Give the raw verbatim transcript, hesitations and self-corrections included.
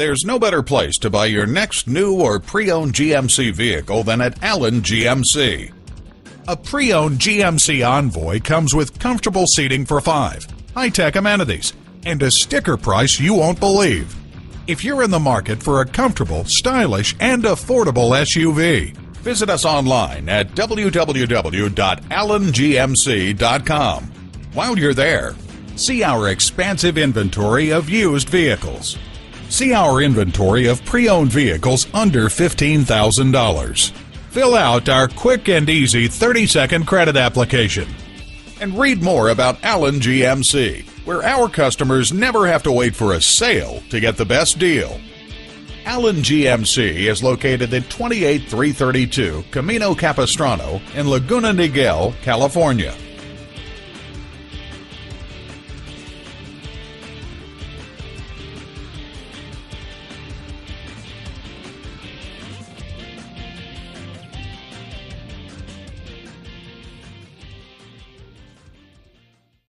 There's no better place to buy your next new or pre-owned G M C vehicle than at Allen G M C. A pre-owned G M C Envoy comes with comfortable seating for five, high-tech amenities, and a sticker price you won't believe. If you're in the market for a comfortable, stylish, and affordable S U V, visit us online at w w w dot allen g m c dot com. While you're there, see our expansive inventory of used vehicles. See our inventory of pre-owned vehicles under fifteen thousand dollars. Fill out our quick and easy thirty second credit application. And read more about Allen G M C, where our customers never have to wait for a sale to get the best deal. Allen G M C is located at twenty-eight three thirty-two Camino Capistrano in Laguna Niguel, California.